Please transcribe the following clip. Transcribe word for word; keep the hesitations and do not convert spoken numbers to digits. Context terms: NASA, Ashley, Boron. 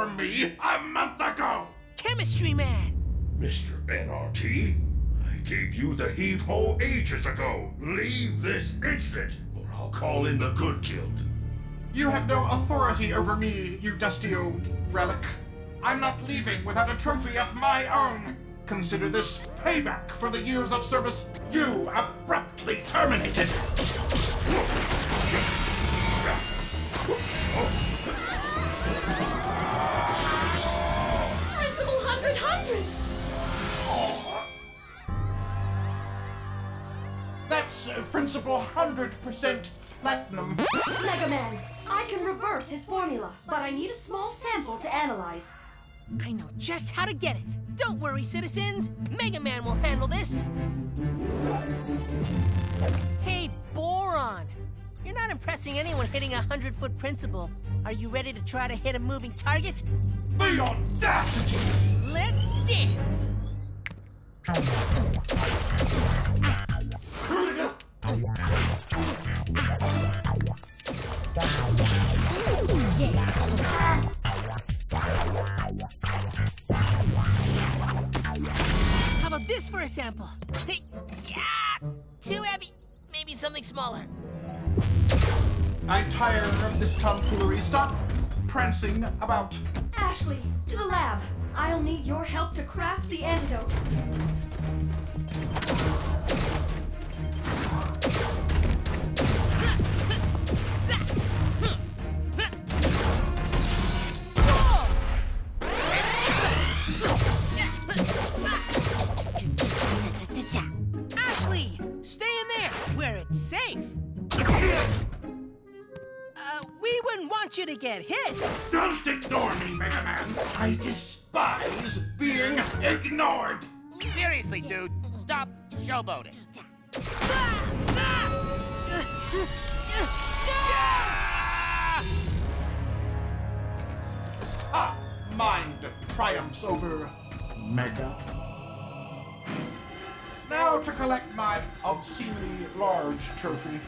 from me a month ago! Chemistry man! Mister N R T, I gave you the heave-ho ages ago. Leave this instant, or I'll call in the Good Guild. You have no authority over me, you dusty old relic. I'm not leaving without a trophy of my own. Consider this payback for the years of service you abruptly terminated. Principal Hundred Hundred! That's uh, Principal Hundred Percent Platinum. Mega Man, I can reverse his formula, but I need a small sample to analyze. I know just how to get it. Don't worry, citizens. Mega Man will handle this. Hey, Boron. You're not impressing anyone hitting a hundred-foot principle. Are you ready to try to hit a moving target? The audacity! Let's dance! How about this for a sample? Hey, yeah, too heavy. Maybe something smaller. I tire of this tomfoolery. Stop prancing about. Ashley, to the lab. I'll need your help to craft the antidote. Ashley, stay in there where it's safe. We wouldn't want you to get hit! Don't ignore me, Mega Man! I despise being ignored! Seriously, dude, stop showboating! Ah! Mind triumphs over Mega. Now to collect my obscenely large trophy.